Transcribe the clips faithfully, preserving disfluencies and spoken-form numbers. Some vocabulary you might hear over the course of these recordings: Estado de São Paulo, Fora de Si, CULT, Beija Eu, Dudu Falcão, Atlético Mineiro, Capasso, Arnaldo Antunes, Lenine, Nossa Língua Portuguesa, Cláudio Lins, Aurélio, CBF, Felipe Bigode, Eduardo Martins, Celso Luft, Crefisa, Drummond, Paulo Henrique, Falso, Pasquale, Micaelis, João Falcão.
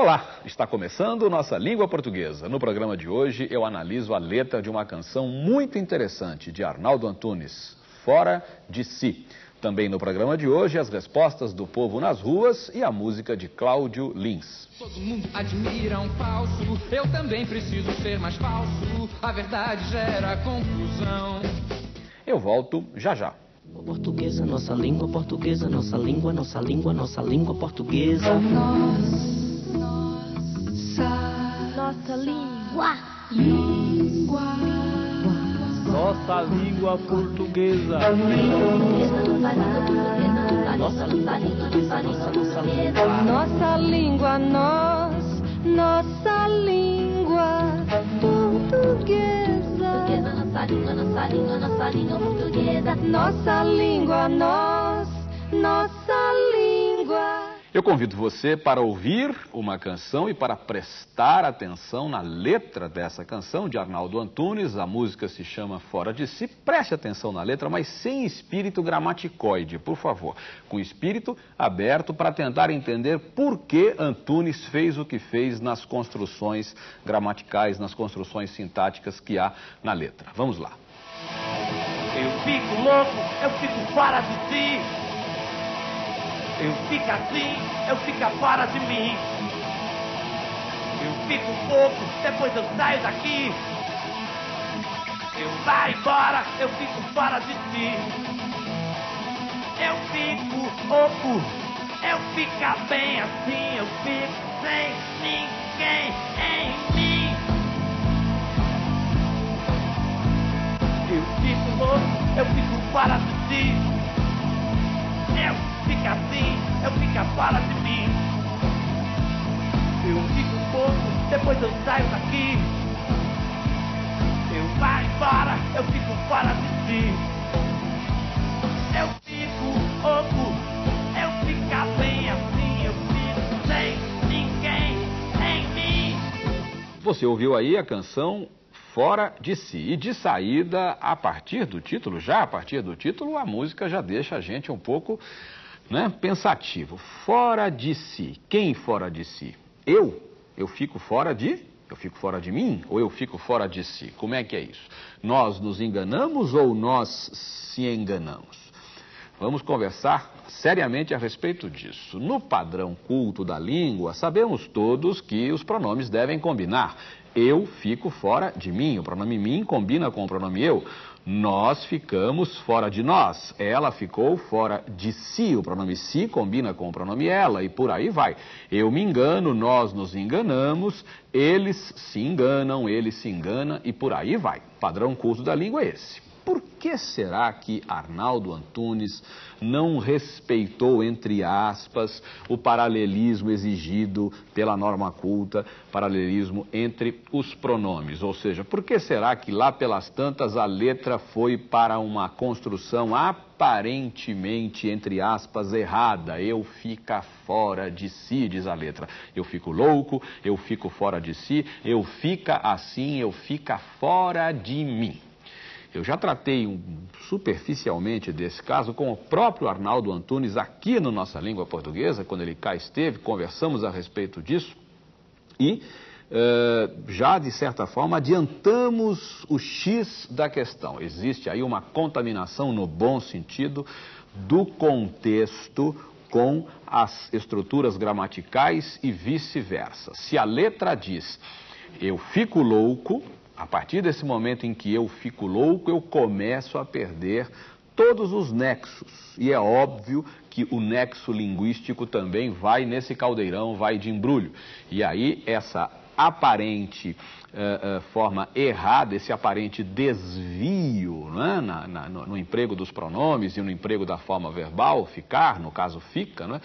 Olá, está começando Nossa Língua Portuguesa. No programa de hoje eu analiso a letra de uma canção muito interessante de Arnaldo Antunes, Fora de Si. Também no programa de hoje as respostas do povo nas ruas e a música de Cláudio Lins. Todo mundo admira um falso, eu também preciso ser mais falso, a verdade gera confusão. Eu volto já já. Portuguesa, nossa língua portuguesa, nossa língua, nossa língua, nossa língua portuguesa. Nossa, nossa língua, língua, nossa língua portuguesa. Nossa língua, nossa língua, nós, nossa língua portuguesa. Nossa língua, nossa língua, nossa língua portuguesa. Nossa língua, nós, nossa língua. Eu convido você para ouvir uma canção e para prestar atenção na letra dessa canção de Arnaldo Antunes. A música se chama Fora de Si. Preste atenção na letra, mas sem espírito gramaticoide, por favor. Com espírito aberto para tentar entender por que Antunes fez o que fez nas construções gramaticais, nas construções sintáticas que há na letra. Vamos lá. Eu fico louco, eu fico fora de si. Eu fico assim, eu fico fora de mim. Eu fico um pouco, depois eu saio daqui. Eu vou embora, eu fico fora de ti. Eu fico louco, eu fico bem assim. Eu fico sem ninguém em mim. Eu fico louco, eu fico fora de ti. Eu Eu fico assim, eu fico fora de mim. Eu fico um pouco, depois eu saio daqui. Eu vou embora, eu fico fora de ti. Eu fico louco, eu fico bem assim, eu fico sem ninguém em mim. Você ouviu aí a canção Fora de Si. E de saída, a partir do título, já a partir do título, a música já deixa a gente um pouco... Né? Pensativo, fora de si. Quem fora de si? Eu? Eu fico fora de? Eu fico fora de mim? Ou eu fico fora de si? Como é que é isso? Nós nos enganamos ou nós se enganamos? Vamos conversar seriamente a respeito disso. No padrão culto da língua, sabemos todos que os pronomes devem combinar. Eu fico fora de mim. O pronome mim combina com o pronome eu. Nós ficamos fora de nós. Ela ficou fora de si. O pronome si combina com o pronome ela e por aí vai. Eu me engano, nós nos enganamos, eles se enganam, ele se engana e por aí vai. Padrão culto da língua é esse. Por que será que Arnaldo Antunes não respeitou, entre aspas, o paralelismo exigido pela norma culta, paralelismo entre os pronomes? Ou seja, por que será que lá pelas tantas a letra foi para uma construção aparentemente, entre aspas, errada? Eu fico fora de si, diz a letra. Eu fico louco, eu fico fora de si, eu fico assim, eu fico fora de mim. Eu já tratei um, superficialmente desse caso com o próprio Arnaldo Antunes aqui no Nossa Língua Portuguesa, quando ele cá esteve, conversamos a respeito disso e uh, já, de certa forma, adiantamos o X da questão. Existe aí uma contaminação, no bom sentido, do contexto com as estruturas gramaticais e vice-versa. Se a letra diz, eu fico louco... A partir desse momento em que eu fico louco, eu começo a perder todos os nexos. E é óbvio que o nexo linguístico também vai nesse caldeirão, vai de embrulho. E aí essa aparente uh, uh, forma errada, esse aparente desvio, né, na, na, no, no emprego dos pronomes e no emprego da forma verbal, ficar, no caso fica, né?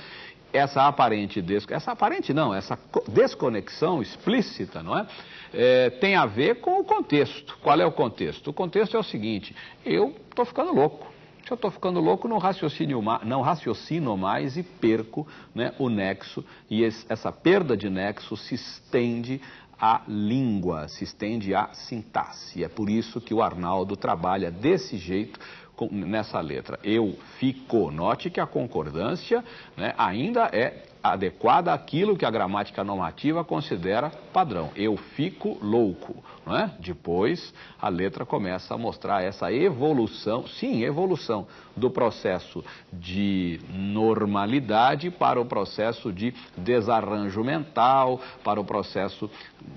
Essa aparente, des... essa aparente não, essa desconexão explícita, não é? É, tem a ver com o contexto. Qual é o contexto? O contexto é o seguinte, eu estou ficando louco. Se eu estou ficando louco, não raciocino, não raciocino mais e perco, né, o nexo. E esse, essa perda de nexo se estende à língua, se estende à sintaxe. E é por isso que o Arnaldo trabalha desse jeito, nessa letra. Eu fico. Note que a concordância, né, ainda é adequada àquilo que a gramática normativa considera padrão. Eu fico louco, não é? Depois a letra começa a mostrar essa evolução, sim, evolução do processo de normalidade para o processo de desarranjo mental, para o processo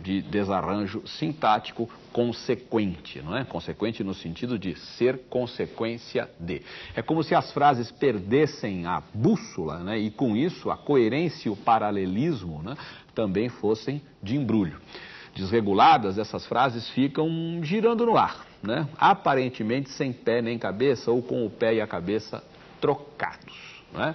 de desarranjo sintático consequente, não é? Consequente no sentido de ser consequência de. É como se as frases perdessem a bússola, né? E com isso a coerência e o paralelismo, né? Também fossem de embrulho. Desreguladas, essas frases ficam girando no ar, né? Aparentemente sem pé nem cabeça ou com o pé e a cabeça trocados, né?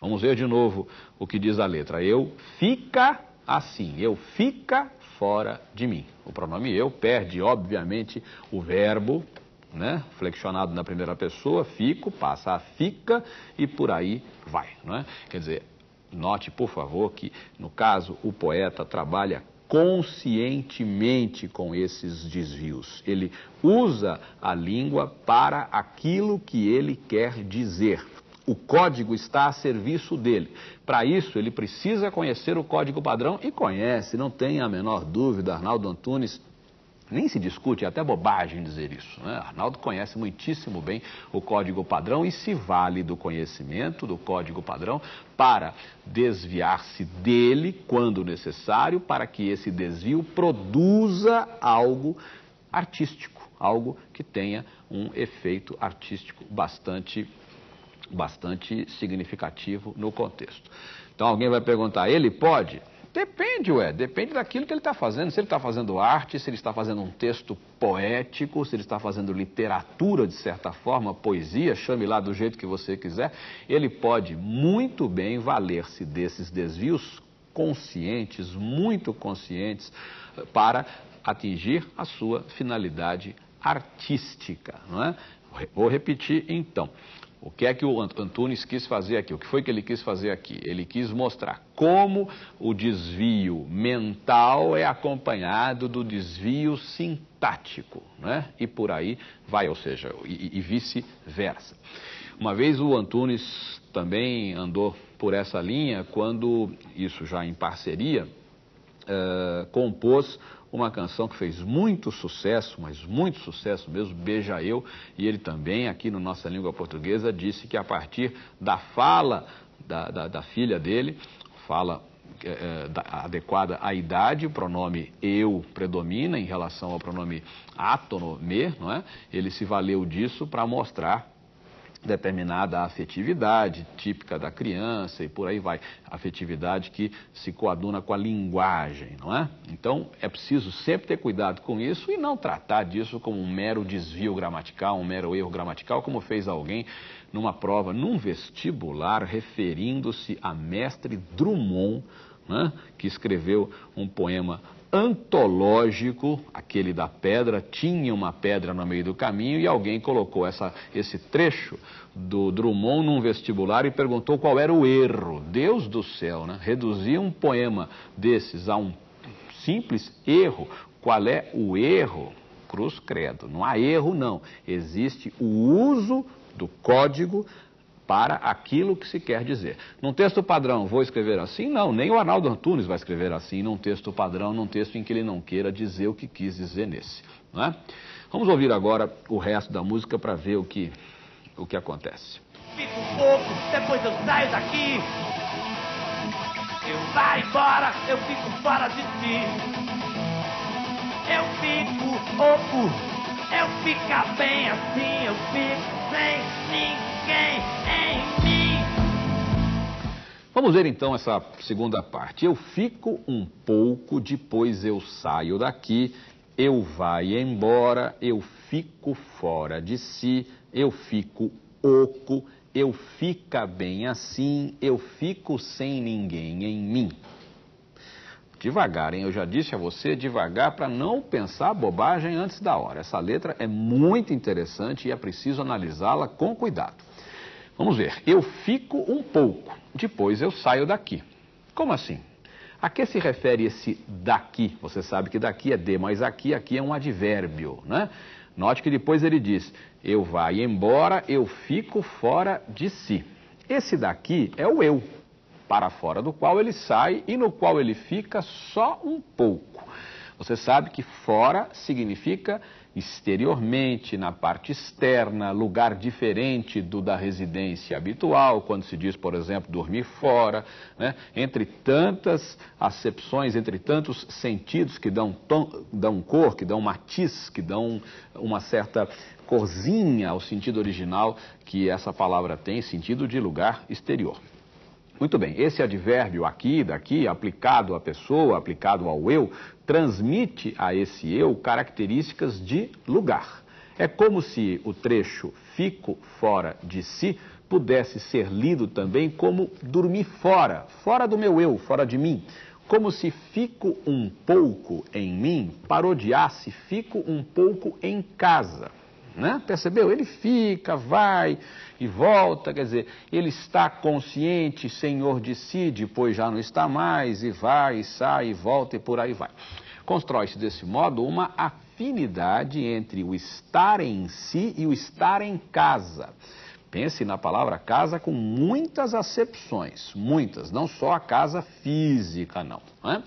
Vamos ver de novo o que diz a letra. Eu fica assim, eu fica fora de mim. O pronome eu perde, obviamente, o verbo, né? Flexionado na primeira pessoa, fico, passa a fica e por aí vai, né? Quer dizer, note, por favor, que no caso o poeta trabalha conscientemente com esses desvios. Ele usa a língua para aquilo que ele quer dizer. O código está a serviço dele. Para isso, ele precisa conhecer o código padrão e conhece, não tenha a menor dúvida. Arnaldo Antunes, nem se discute, é até bobagem dizer isso, né? Arnaldo conhece muitíssimo bem o código padrão e se vale do conhecimento do código padrão para desviar-se dele quando necessário, para que esse desvio produza algo artístico, algo que tenha um efeito artístico bastante bastante significativo no contexto. Então alguém vai perguntar, ele pode? Depende, ué, depende daquilo que ele está fazendo, se ele está fazendo arte, se ele está fazendo um texto poético, se ele está fazendo literatura de certa forma, poesia, chame lá do jeito que você quiser, ele pode muito bem valer-se desses desvios conscientes, muito conscientes, para atingir a sua finalidade artística, não é? Vou repetir então. O que é que o Antunes quis fazer aqui? O que foi que ele quis fazer aqui? Ele quis mostrar como o desvio mental é acompanhado do desvio sintático, né? E por aí vai, ou seja, e, e vice-versa. Uma vez o Antunes também andou por essa linha quando, isso já em parceria, uh, compôs uma canção que fez muito sucesso, mas muito sucesso mesmo, Beija Eu, e ele também, aqui no Nossa Língua Portuguesa, disse que a partir da fala da, da, da filha dele, fala é, da, adequada à idade, o pronome eu predomina em relação ao pronome átono, me, não é? Ele se valeu disso para mostrar determinada afetividade típica da criança e por aí vai, afetividade que se coaduna com a linguagem, não é? Então é preciso sempre ter cuidado com isso e não tratar disso como um mero desvio gramatical, um mero erro gramatical, como fez alguém numa prova, num vestibular, referindo-se a mestre Drummond, né, que escreveu um poema antológico, aquele da pedra, tinha uma pedra no meio do caminho e alguém colocou essa, esse trecho do Drummond num vestibular e perguntou qual era o erro. Deus do céu, né? Reduzir um poema desses a um simples erro, qual é o erro? Cruz credo, não há erro não, existe o uso do código para aquilo que se quer dizer. Num texto padrão, vou escrever assim? Não, nem o Arnaldo Antunes vai escrever assim num texto padrão, num texto em que ele não queira dizer o que quis dizer nesse, não é? Vamos ouvir agora o resto da música para ver o que, o que acontece. Fico um pouco, depois eu saio daqui. Eu vai embora, eu fico fora de si. Eu fico louco, eu fica bem assim, eu fico sem ninguém. Vamos ver então essa segunda parte. Eu fico um pouco, depois eu saio daqui, eu vai embora, eu fico fora de si, eu fico oco, eu fica bem assim, eu fico sem ninguém em mim. Devagar, hein? Eu já disse a você, devagar, para não pensar bobagem antes da hora. Essa letra é muito interessante e é preciso analisá-la com cuidado. Vamos ver. Eu fico um pouco, depois eu saio daqui. Como assim? A que se refere esse daqui? Você sabe que daqui é de, mas aqui, aqui é um advérbio, né? Note que depois ele diz, eu vai embora, eu fico fora de si. Esse daqui é o eu. para fora do qual ele sai e no qual ele fica só um pouco. Você sabe que fora significa exteriormente, na parte externa, lugar diferente do da residência habitual, quando se diz, por exemplo, dormir fora, né? Entre tantas acepções, entre tantos sentidos que dão, tom, dão cor, que dão matiz, que dão uma certa corzinha ao sentido original que essa palavra tem, sentido de lugar exterior. Muito bem, esse advérbio aqui, daqui, aplicado à pessoa, aplicado ao eu, transmite a esse eu características de lugar. É como se o trecho fico fora de si pudesse ser lido também como dormir fora, fora do meu eu, fora de mim. Como se fico um pouco em mim parodiasse fico um pouco em casa. Né? Percebeu? Ele fica, vai e volta, quer dizer, ele está consciente, senhor de si, depois já não está mais, e vai, e sai, e volta, e por aí vai. Constrói-se desse modo uma afinidade entre o estar em si e o estar em casa. Pense na palavra casa com muitas acepções, muitas, não só a casa física, não. Né?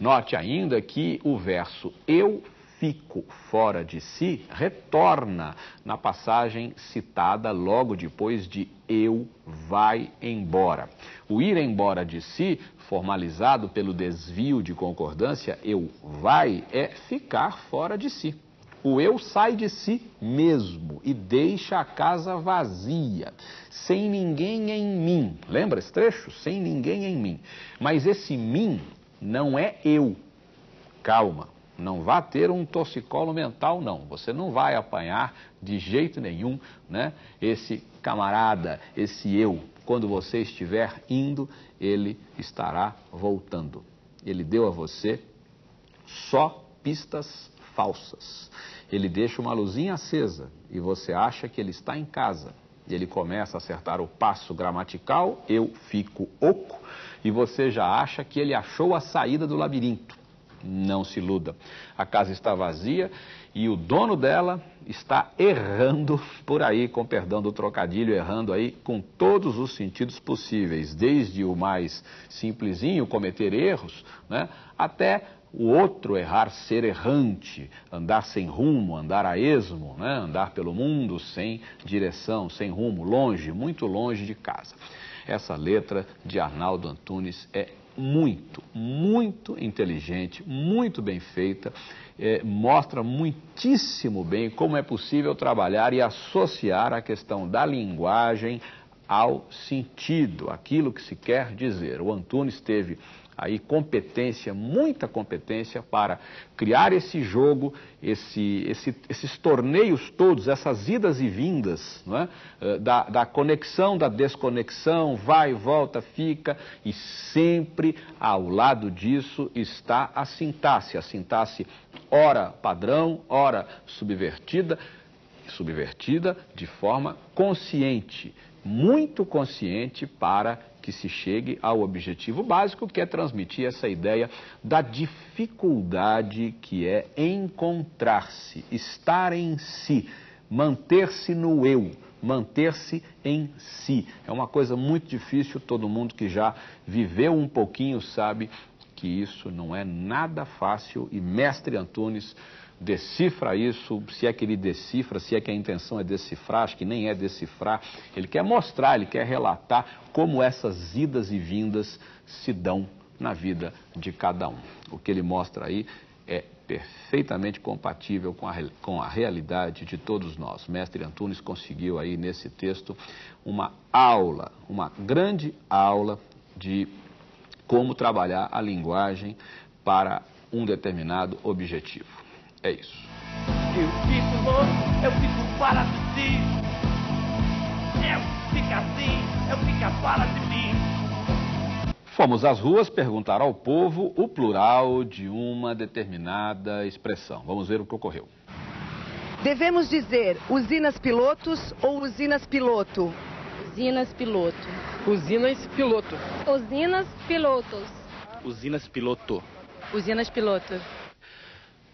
Note ainda que o verso eu fico fora de si retorna na passagem citada logo depois de eu vai embora. O ir embora de si, formalizado pelo desvio de concordância, eu vai, é ficar fora de si. O eu sai de si mesmo e deixa a casa vazia, sem ninguém em mim. Lembra esse trecho? Sem ninguém em mim. Mas esse mim não é eu. Calma. Não vá ter um torcicolo mental, não. Você não vai apanhar de jeito nenhum, né? Esse camarada, esse eu. Quando você estiver indo, ele estará voltando. Ele deu a você só pistas falsas. Ele deixa uma luzinha acesa e você acha que ele está em casa. Ele começa a acertar o passo gramatical, eu fico oco, e você já acha que ele achou a saída do labirinto. Não se iluda. A casa está vazia e o dono dela está errando por aí, com perdão do trocadilho, errando aí com todos os sentidos possíveis, desde o mais simplesinho, cometer erros, né, até o outro errar, ser errante, andar sem rumo, andar a esmo, né, andar pelo mundo sem direção, sem rumo, longe, muito longe de casa. Essa letra de Arnaldo Antunes é muito, muito inteligente, muito bem feita, é, mostra muitíssimo bem como é possível trabalhar e associar a questão da linguagem ao sentido, aquilo que se quer dizer. O Antunes teve aí competência, muita competência para criar esse jogo, esse, esse, esses torneios todos, essas idas e vindas, não é? da, da conexão, da desconexão, vai, volta, fica, e sempre ao lado disso está a sintaxe, a sintaxe ora padrão, ora subvertida, subvertida de forma consciente, muito consciente para que se chegue ao objetivo básico, que é transmitir essa ideia da dificuldade que é encontrar-se, estar em si, manter-se no eu, manter-se em si. É uma coisa muito difícil, todo mundo que já viveu um pouquinho sabe que isso não é nada fácil, e mestre Antunes decifra isso, se é que ele decifra, se é que a intenção é decifrar, acho que nem é decifrar. Ele quer mostrar, ele quer relatar como essas idas e vindas se dão na vida de cada um. O que ele mostra aí é perfeitamente compatível com a, com a realidade de todos nós. Mestre Antunes conseguiu aí nesse texto uma aula, uma grande aula de como trabalhar a linguagem para um determinado objetivo. É isso. Eu fico louco, eu fico fora de si. Eu fico assim, eu fico fora de mim. Fomos às ruas perguntar ao povo o plural de uma determinada expressão. Vamos ver o que ocorreu. Devemos dizer usinas pilotos ou usinas piloto? Usinas piloto. Usinas piloto. Usinas pilotos. Usinas piloto. Usinas piloto. Usinas piloto.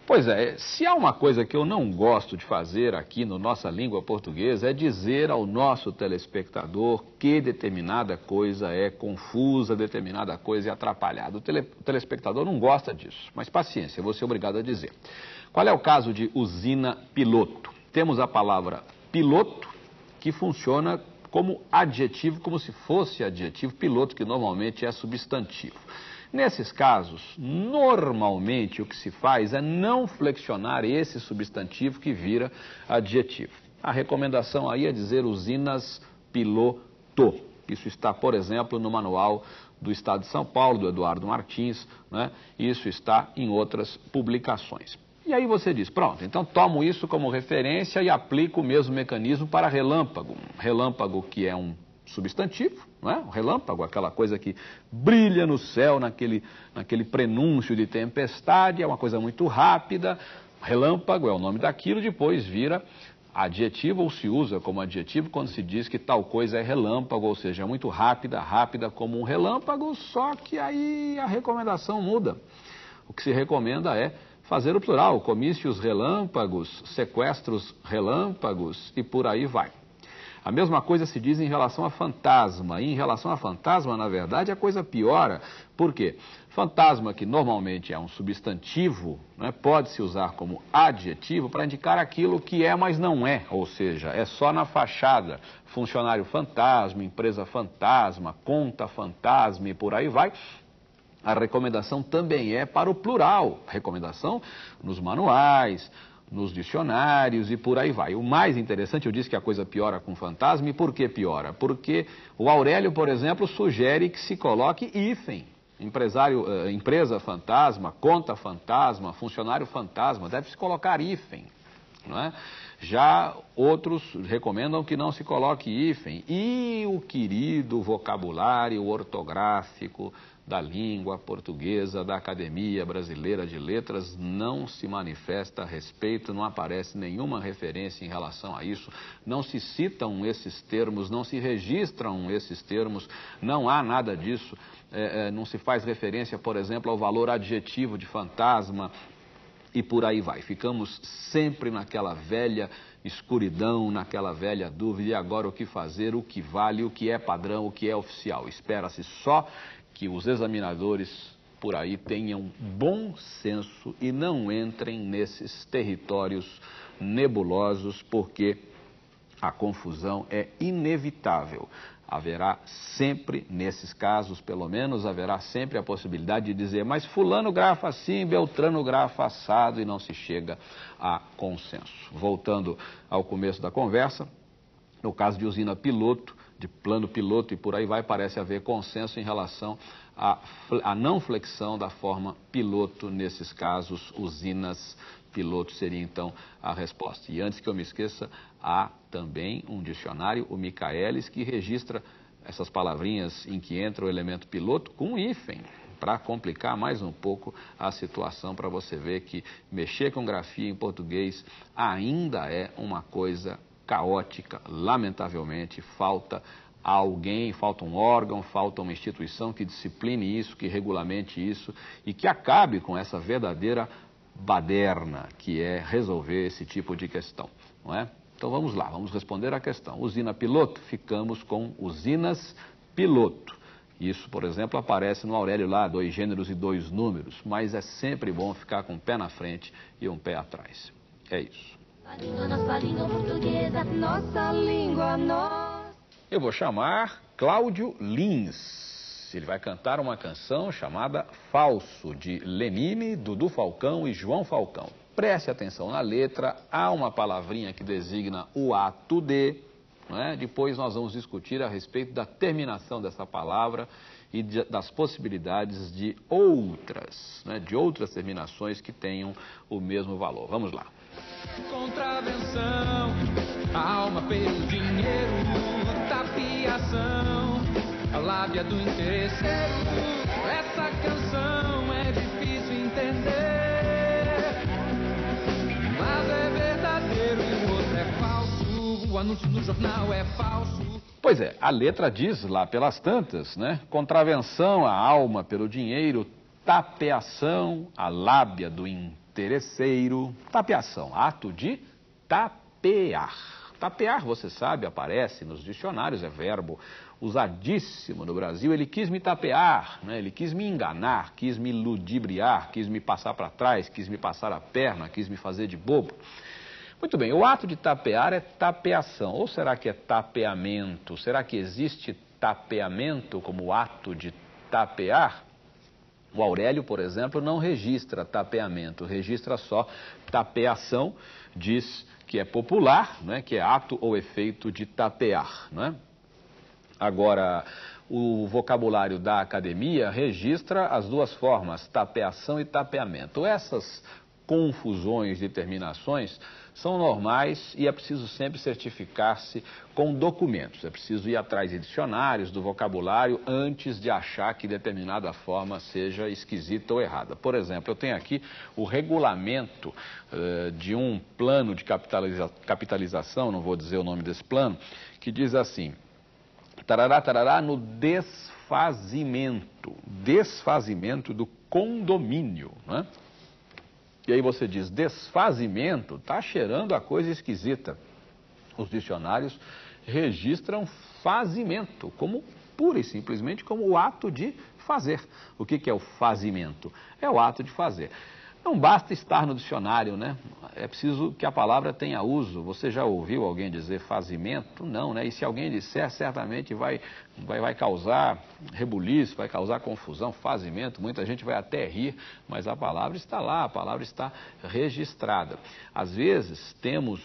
Pois é, se há uma coisa que eu não gosto de fazer aqui no Nossa Língua Portuguesa é dizer ao nosso telespectador que determinada coisa é confusa, determinada coisa é atrapalhada. O, tele, o telespectador não gosta disso, mas paciência, eu vou ser obrigado a dizer. Qual é o caso de usina piloto? Temos a palavra piloto, que funciona como adjetivo, como se fosse adjetivo, piloto que normalmente é substantivo. Nesses casos, normalmente o que se faz é não flexionar esse substantivo que vira adjetivo. A recomendação aí é dizer usinas piloto. Isso está, por exemplo, no manual do Estado de São Paulo, do Eduardo Martins, né? Isso está em outras publicações. E aí você diz, pronto, então tomo isso como referência e aplico o mesmo mecanismo para relâmpago. Relâmpago que é um substantivo, não é? Um relâmpago, aquela coisa que brilha no céu naquele, naquele prenúncio de tempestade, é uma coisa muito rápida. Relâmpago é o nome daquilo, depois vira adjetivo ou se usa como adjetivo quando se diz que tal coisa é relâmpago, ou seja, é muito rápida, rápida como um relâmpago, só que aí a recomendação muda. O que se recomenda é fazer o plural, comícios relâmpagos, sequestros relâmpagos e por aí vai. A mesma coisa se diz em relação a fantasma. E em relação a fantasma, na verdade, a coisa piora. Por quê? Fantasma, que normalmente é um substantivo, né, pode-se usar como adjetivo para indicar aquilo que é, mas não é. Ou seja, é só na fachada. Funcionário fantasma, empresa fantasma, conta fantasma e por aí vai. A recomendação também é para o plural. Recomendação nos manuais, nos dicionários e por aí vai. O mais interessante, eu disse que a coisa piora com fantasma, e por que piora? Porque o Aurélio, por exemplo, sugere que se coloque hífen. Empresário, uh, empresa fantasma, conta fantasma, funcionário fantasma, deve-se colocar hífen, não é? Já outros recomendam que não se coloque hífen. E o querido vocabulário ortográfico da língua portuguesa, da Academia Brasileira de Letras, não se manifesta a respeito, não aparece nenhuma referência em relação a isso, não se citam esses termos, não se registram esses termos, não há nada disso, é, é, não se faz referência, por exemplo, ao valor adjetivo de fantasma e por aí vai. Ficamos sempre naquela velha escuridão, naquela velha dúvida, e agora o que fazer, o que vale, o que é padrão, o que é oficial. Espera-se só que os examinadores por aí tenham bom senso e não entrem nesses territórios nebulosos, porque a confusão é inevitável. Haverá sempre, nesses casos pelo menos, haverá sempre a possibilidade de dizer, mas fulano grafa assim, beltrano grafa assado, e não se chega a consenso. Voltando ao começo da conversa, no caso de usina piloto, de plano piloto e por aí vai, parece haver consenso em relação à, à não flexão da forma piloto nesses casos. Usinas piloto seria então a resposta. E antes que eu me esqueça, há também um dicionário, o Micaelis, que registra essas palavrinhas em que entra o elemento piloto com hífen, para complicar mais um pouco a situação, para você ver que mexer com grafia em português ainda é uma coisa caótica, lamentavelmente. Falta alguém, falta um órgão, falta uma instituição que discipline isso, que regulamente isso e que acabe com essa verdadeira baderna que é resolver esse tipo de questão, não é? Então vamos lá, vamos responder a questão. Usina piloto, ficamos com usinas piloto. Isso, por exemplo, aparece no Aurélio lá, dois gêneros e dois números, mas é sempre bom ficar com um pé na frente e um pé atrás. É isso. Nossa língua portuguesa, nossa língua, nossa... Eu vou chamar Cláudio Lins. Ele vai cantar uma canção chamada Falso, de Lenine, Dudu Falcão e João Falcão. Preste atenção na letra, há uma palavrinha que designa o ato de, não é? Depois nós vamos discutir a respeito da terminação dessa palavra e de, das possibilidades de outras, né? De outras terminações que tenham o mesmo valor. Vamos lá. Contravenção, alma pelo dinheiro, tapiação, a lábia do interesseiro. Essa canção é difícil entender, mas é verdadeiro, o outro é falso, o anúncio do jornal é falso. Pois é, a letra diz lá pelas tantas, né? Contravenção, a alma pelo dinheiro, tapeação, a lábia do interesseiro. tereceiro, tapeação, ato de tapear. Tapear, você sabe, aparece nos dicionários, é verbo usadíssimo no Brasil. Ele quis me tapear, né? Ele quis me enganar, quis me ludibriar, quis me passar para trás, quis me passar a perna, quis me fazer de bobo. Muito bem, o ato de tapear é tapeação, ou será que é tapeamento? Será que existe tapeamento como ato de tapear? O Aurélio, por exemplo, não registra tapeamento, registra só tapeação, diz que é popular, né, que é ato ou efeito de tapear, né? Agora, o vocabulário da academia registra as duas formas, tapeação e tapeamento. Essas confusões de terminações são normais e é preciso sempre certificar-se com documentos. É preciso ir atrás de dicionários, do vocabulário, antes de achar que determinada forma seja esquisita ou errada. Por exemplo, eu tenho aqui o regulamento uh, de um plano de capitaliza capitalização, não vou dizer o nome desse plano, que diz assim, tarará, tarará, no desfazimento, desfazimento do condomínio, né? E aí você diz, desfazimento, está cheirando a coisa esquisita. Os dicionários registram fazimento como pura e simplesmente como o ato de fazer. O que que é o fazimento? É o ato de fazer. Não basta estar no dicionário, né? É preciso que a palavra tenha uso. Você já ouviu alguém dizer fazimento? Não, né? E se alguém disser, certamente vai, vai, vai causar rebuliço, vai causar confusão, fazimento. Muita gente vai até rir, mas a palavra está lá, a palavra está registrada. Às vezes temos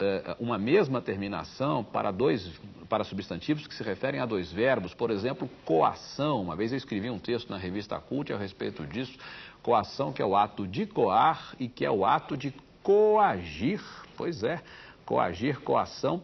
eh, uma mesma terminação para dois, para substantivos que se referem a dois verbos. Por exemplo, coação. Uma vez eu escrevi um texto na revista CULT a respeito disso. Coação, que é o ato de coar e que é o ato de coagir. Pois é, coagir, coação,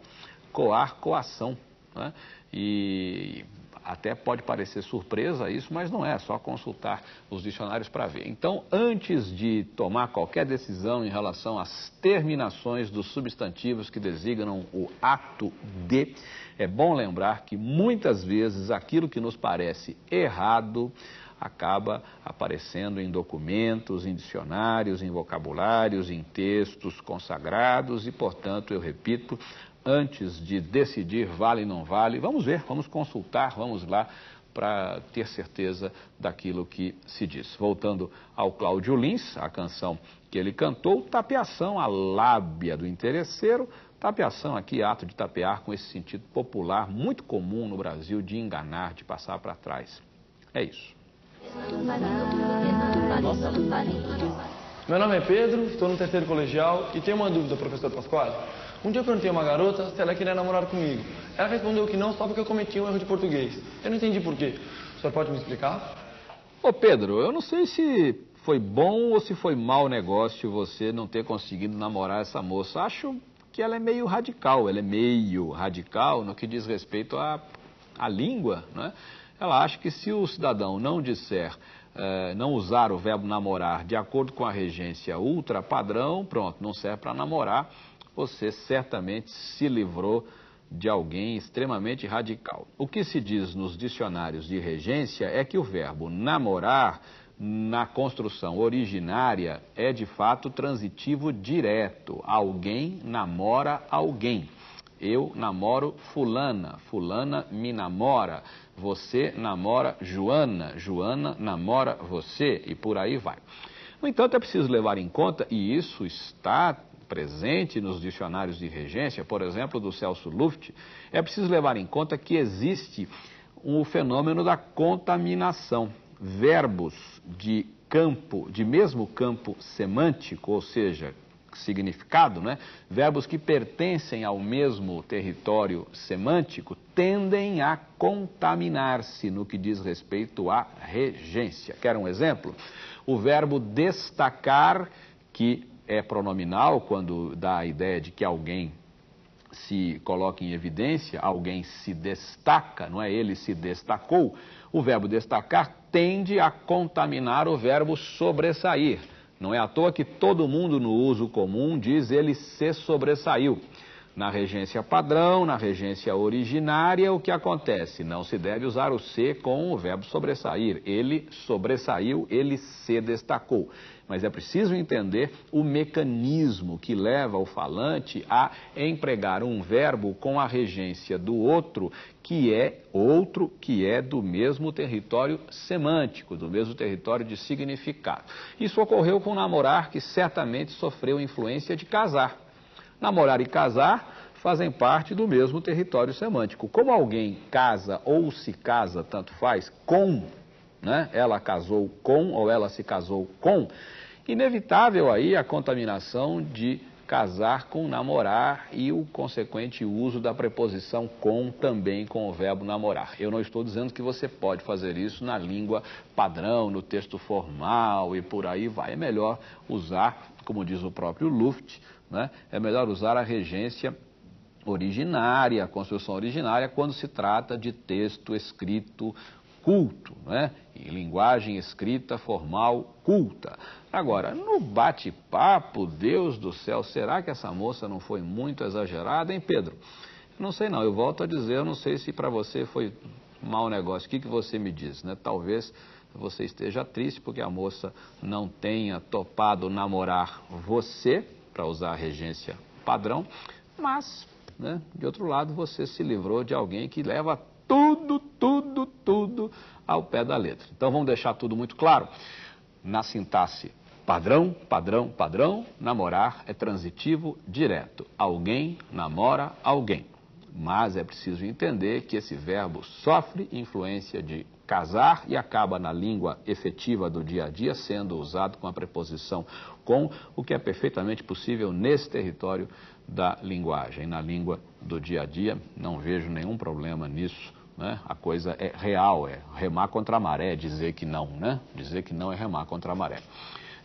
coar, coação, né? E até pode parecer surpresa isso, mas não é, é só consultar os dicionários para ver. Então, antes de tomar qualquer decisão em relação às terminações dos substantivos que designam o ato de, é bom lembrar que muitas vezes aquilo que nos parece errado acaba aparecendo em documentos, em dicionários, em vocabulários, em textos consagrados e, portanto, eu repito, antes de decidir vale ou não vale, vamos ver, vamos consultar, vamos lá para ter certeza daquilo que se diz. Voltando ao Cláudio Lins, a canção que ele cantou, tapeação, a lábia do interesseiro. Tapeação aqui, ato de tapear com esse sentido popular muito comum no Brasil de enganar, de passar para trás. É isso. Meu nome é Pedro, estou no terceiro colegial e tenho uma dúvida, professor Pasquale. Um dia eu perguntei a uma garota se ela queria namorar comigo. Ela respondeu que não, só porque eu cometi um erro de português. Eu não entendi por quê. O senhor pode me explicar? Ô Pedro, eu não sei se foi bom ou se foi mau negócio você não ter conseguido namorar essa moça. Acho que ela é meio radical, ela é meio radical no que diz respeito à, à língua, né? Ela acha que se o cidadão não disser, eh, não usar o verbo namorar de acordo com a regência ultra padrão, pronto, não serve para namorar, você certamente se livrou de alguém extremamente radical. O que se diz nos dicionários de regência é que o verbo namorar, na construção originária, é de fato transitivo direto. Alguém namora alguém. Eu namoro fulana, fulana me namora, você namora Joana, Joana namora você e por aí vai. No entanto, é preciso levar em conta, e isso está presente nos dicionários de regência, por exemplo, do Celso Luft, é preciso levar em conta que existe o fenômeno da contaminação. Verbos de campo, de mesmo campo semântico, ou seja, significado, né? Verbos que pertencem ao mesmo território semântico tendem a contaminar-se no que diz respeito à regência. Quer um exemplo? O verbo destacar, que é pronominal quando dá a ideia de que alguém se coloca em evidência, alguém se destaca, não é? Ele se destacou. O verbo destacar tende a contaminar o verbo sobressair. Não é à toa que todo mundo no uso comum diz ele se sobressaiu. Na regência padrão, na regência originária, o que acontece? Não se deve usar o se com o verbo sobressair. Ele sobressaiu, ele se destacou. Mas é preciso entender o mecanismo que leva o falante a empregar um verbo com a regência do outro, que é outro, que é do mesmo território semântico, do mesmo território de significado. Isso ocorreu com namorar, que certamente sofreu influência de casar. Namorar e casar fazem parte do mesmo território semântico. Como alguém casa ou se casa, tanto faz, com, né? Ela casou com ou ela se casou com, inevitável aí a contaminação de casar com namorar e o consequente uso da preposição com também com o verbo namorar. Eu não estou dizendo que você pode fazer isso na língua padrão, no texto formal e por aí vai. É melhor usar, como diz o próprio Luft, né? É melhor usar a regência originária, a construção originária, quando se trata de texto escrito culto, né? E linguagem escrita formal culta. Agora, no bate-papo, Deus do céu, será que essa moça não foi muito exagerada, hein, Pedro? Não sei não, eu volto a dizer, eu não sei se para você foi mau negócio. O que, que você me diz, né? Talvez você esteja triste porque a moça não tenha topado namorar você, para usar a regência padrão, mas, né, de outro lado, você se livrou de alguém que leva tudo, tudo, tudo ao pé da letra. Então, vamos deixar tudo muito claro. Na sintaxe padrão, padrão, padrão, namorar é transitivo direto. Alguém namora alguém. Mas é preciso entender que esse verbo sofre influência de casar e acaba na língua efetiva do dia a dia sendo usado com a preposição com, o que é perfeitamente possível nesse território da linguagem. Na língua do dia a dia, não vejo nenhum problema nisso, né? A coisa é real, é remar contra a maré, dizer que não, né? Dizer que não é remar contra a maré.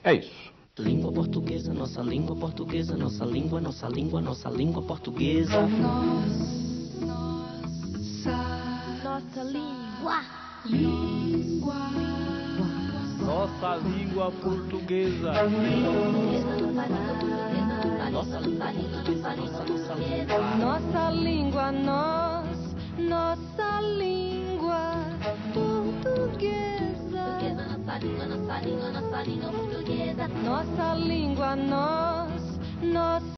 É isso. Língua portuguesa, nossa língua portuguesa, nossa língua, nossa língua, nossa língua portuguesa. Nossa, nossa, nossa língua, língua, nossa língua portuguesa. Nossa língua, nós, nossa língua portuguesa. Nossa língua, nós, nós.